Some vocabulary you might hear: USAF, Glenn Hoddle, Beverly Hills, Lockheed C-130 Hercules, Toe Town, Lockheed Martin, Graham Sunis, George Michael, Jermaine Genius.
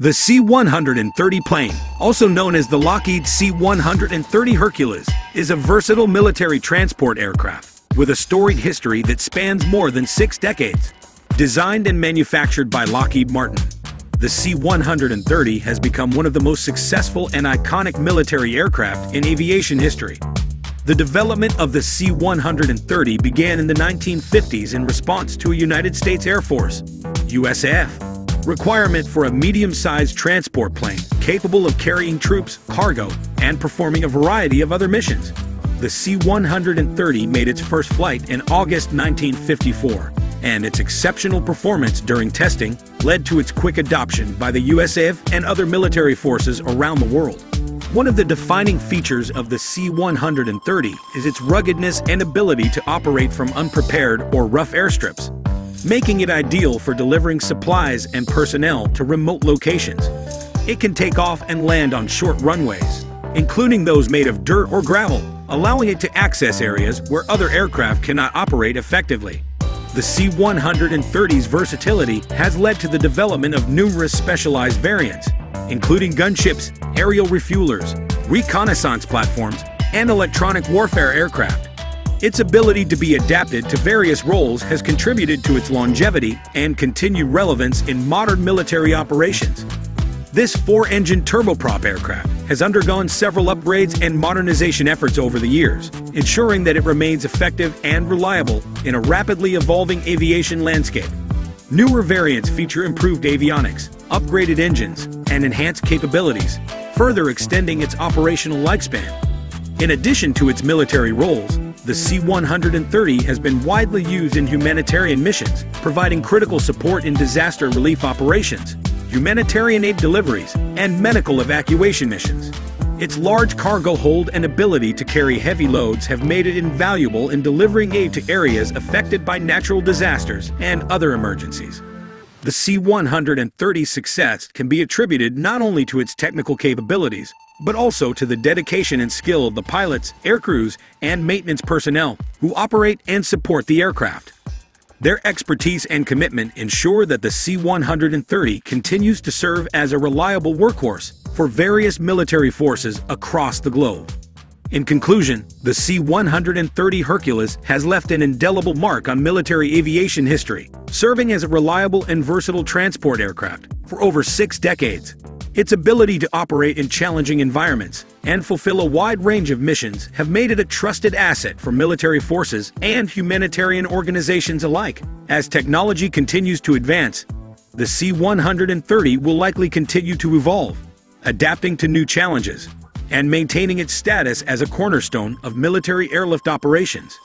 The C-130 plane, also known as the Lockheed C-130 Hercules, is a versatile military transport aircraft with a storied history that spans more than 6 decades. Designed and manufactured by Lockheed Martin, the C-130 has become one of the most successful and iconic military aircraft in aviation history. The development of the C-130 began in the 1950s in response to a United States Air Force (USAF) requirement for a medium-sized transport plane capable of carrying troops, cargo, and performing a variety of other missions. The C-130 made its first flight in August 1954, and its exceptional performance during testing led to its quick adoption by the USAF and other military forces around the world. One of the defining features of the C-130 is its ruggedness and ability to operate from unprepared or rough airstrips, making it ideal for delivering supplies and personnel to remote locations. It can take off and land on short runways, including those made of dirt or gravel, allowing it to access areas where other aircraft cannot operate effectively. The C-130's versatility has led to the development of numerous specialized variants, including gunships, aerial refuelers, reconnaissance platforms, and electronic warfare aircraft. Its ability to be adapted to various roles has contributed to its longevity and continued relevance in modern military operations. This 4-engine turboprop aircraft has undergone several upgrades and modernization efforts over the years, ensuring that it remains effective and reliable in a rapidly evolving aviation landscape. Newer variants feature improved avionics, upgraded engines, and enhanced capabilities, further extending its operational lifespan. In addition to its military roles, the C-130 has been widely used in humanitarian missions, providing critical support in disaster relief operations, humanitarian aid deliveries, and medical evacuation missions. Its large cargo hold and ability to carry heavy loads have made it invaluable in delivering aid to areas affected by natural disasters and other emergencies. The C-130's success can be attributed not only to its technical capabilities, but also to the dedication and skill of the pilots, aircrews, and maintenance personnel who operate and support the aircraft. Their expertise and commitment ensure that the C-130 continues to serve as a reliable workhorse for various military forces across the globe. In conclusion, the C-130 Hercules has left an indelible mark on military aviation history, serving as a reliable and versatile transport aircraft for over 6 decades. Its ability to operate in challenging environments and fulfill a wide range of missions have made it a trusted asset for military forces and humanitarian organizations alike. As technology continues to advance, the C-130 will likely continue to evolve, adapting to new challenges and maintaining its status as a cornerstone of military airlift operations.